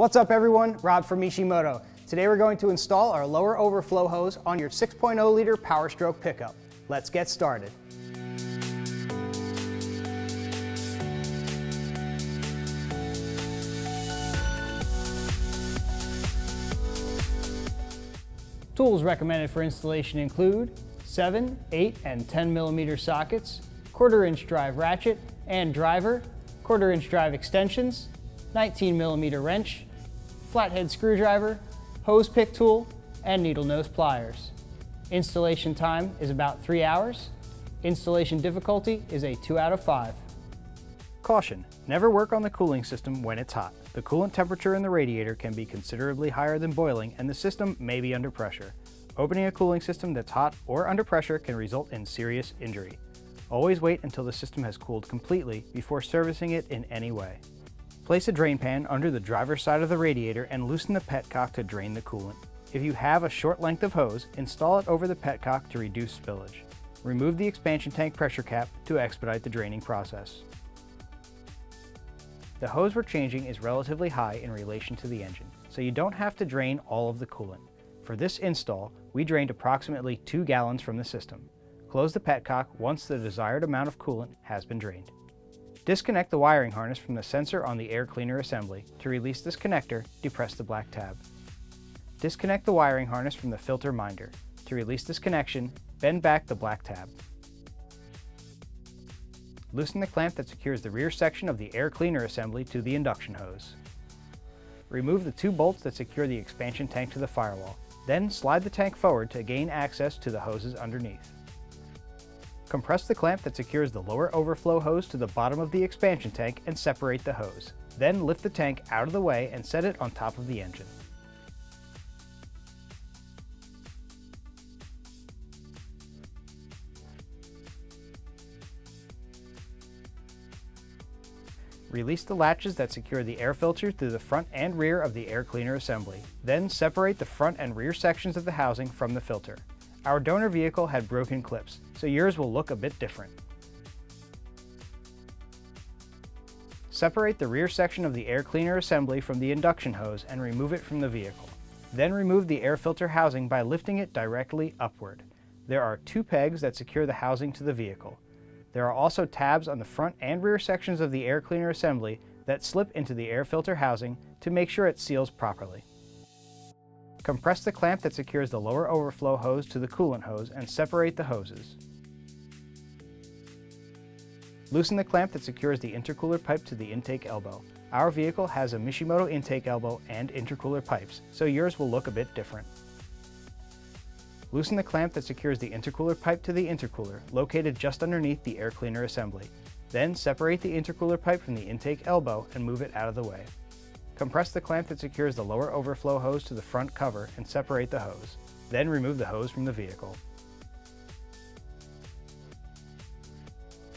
What's up everyone, Rob from Mishimoto. Today we're going to install our lower overflow hose on your 6.0 liter Powerstroke pickup. Let's get started. Tools recommended for installation include 7, 8, and 10 millimeter sockets, 1/4-inch drive ratchet and driver, 1/4-inch drive extensions, 19 millimeter wrench, flathead screwdriver, hose pick tool, and needle nose pliers. Installation time is about 3 hours. Installation difficulty is a 2 out of 5. Caution, never work on the cooling system when it's hot. The coolant temperature in the radiator can be considerably higher than boiling and the system may be under pressure. Opening a cooling system that's hot or under pressure can result in serious injury. Always wait until the system has cooled completely before servicing it in any way. Place a drain pan under the driver's side of the radiator and loosen the petcock to drain the coolant. If you have a short length of hose, install it over the petcock to reduce spillage. Remove the expansion tank pressure cap to expedite the draining process. The hose we're changing is relatively high in relation to the engine, so you don't have to drain all of the coolant. For this install, we drained approximately 2 gallons from the system. Close the petcock once the desired amount of coolant has been drained. Disconnect the wiring harness from the sensor on the air cleaner assembly. To release this connector, depress the black tab. Disconnect the wiring harness from the filter minder. To release this connection, bend back the black tab. Loosen the clamp that secures the rear section of the air cleaner assembly to the induction hose. Remove the 2 bolts that secure the expansion tank to the firewall. Then slide the tank forward to gain access to the hoses underneath. Compress the clamp that secures the lower overflow hose to the bottom of the expansion tank and separate the hose. Then lift the tank out of the way and set it on top of the engine. Release the latches that secure the air filter through the front and rear of the air cleaner assembly. Then separate the front and rear sections of the housing from the filter. Our donor vehicle had broken clips, so yours will look a bit different. Separate the rear section of the air cleaner assembly from the induction hose and remove it from the vehicle. Then remove the air filter housing by lifting it directly upward. There are 2 pegs that secure the housing to the vehicle. There are also tabs on the front and rear sections of the air cleaner assembly that slip into the air filter housing to make sure it seals properly. Compress the clamp that secures the lower overflow hose to the coolant hose and separate the hoses. Loosen the clamp that secures the intercooler pipe to the intake elbow. Our vehicle has a Mishimoto intake elbow and intercooler pipes, so yours will look a bit different. Loosen the clamp that secures the intercooler pipe to the intercooler, located just underneath the air cleaner assembly. Then separate the intercooler pipe from the intake elbow and move it out of the way. Compress the clamp that secures the lower overflow hose to the front cover and separate the hose. Then remove the hose from the vehicle.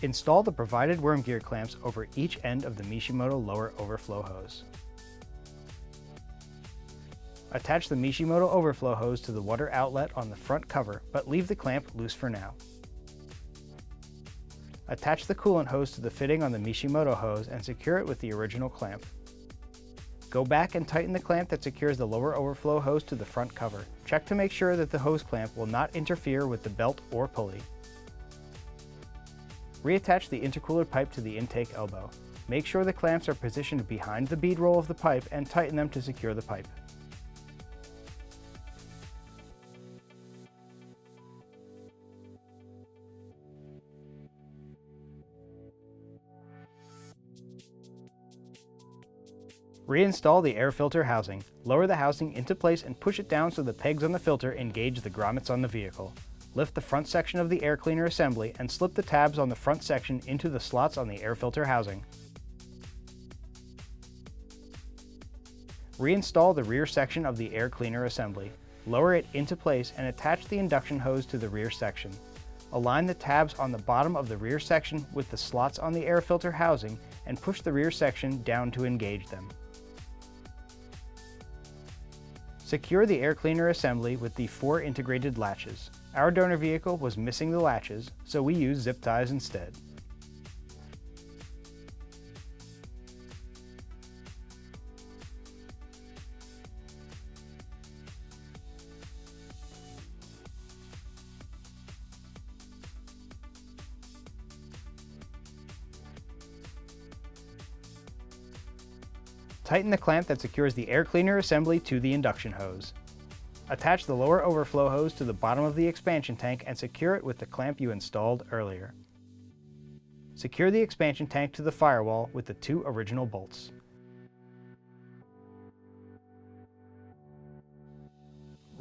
Install the provided worm gear clamps over each end of the Mishimoto lower overflow hose. Attach the Mishimoto overflow hose to the water outlet on the front cover, but leave the clamp loose for now. Attach the coolant hose to the fitting on the Mishimoto hose and secure it with the original clamp. Go back and tighten the clamp that secures the lower overflow hose to the front cover. Check to make sure that the hose clamp will not interfere with the belt or pulley. Reattach the intercooler pipe to the intake elbow. Make sure the clamps are positioned behind the bead roll of the pipe and tighten them to secure the pipe. Reinstall the air filter housing. Lower the housing into place and push it down so the pegs on the filter engage the grommets on the vehicle. Lift the front section of the air cleaner assembly and slip the tabs on the front section into the slots on the air filter housing. Reinstall the rear section of the air cleaner assembly. Lower it into place and attach the induction hose to the rear section. Align the tabs on the bottom of the rear section with the slots on the air filter housing and push the rear section down to engage them. Secure the air cleaner assembly with the 4 integrated latches. Our donor vehicle was missing the latches, so we used zip ties instead. Tighten the clamp that secures the air cleaner assembly to the induction hose. Attach the lower overflow hose to the bottom of the expansion tank and secure it with the clamp you installed earlier. Secure the expansion tank to the firewall with the two original bolts.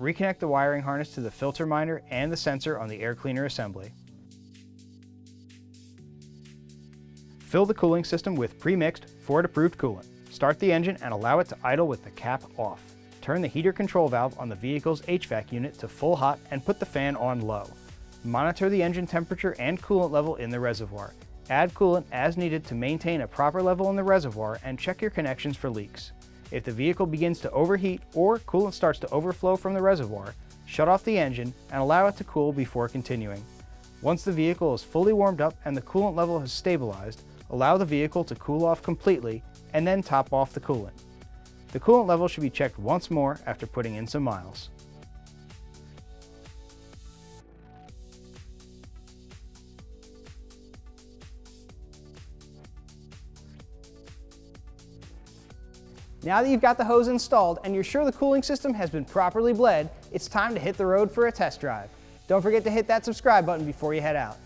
Reconnect the wiring harness to the filter miner and the sensor on the air cleaner assembly. Fill the cooling system with pre-mixed, Ford-approved coolant. Start the engine and allow it to idle with the cap off. Turn the heater control valve on the vehicle's HVAC unit to full hot and put the fan on low. Monitor the engine temperature and coolant level in the reservoir. Add coolant as needed to maintain a proper level in the reservoir and check your connections for leaks. If the vehicle begins to overheat or coolant starts to overflow from the reservoir, shut off the engine and allow it to cool before continuing. Once the vehicle is fully warmed up and the coolant level has stabilized, allow the vehicle to cool off completely and then top off the coolant. The coolant level should be checked once more after putting in some miles. Now that you've got the hose installed and you're sure the cooling system has been properly bled, it's time to hit the road for a test drive. Don't forget to hit that subscribe button before you head out.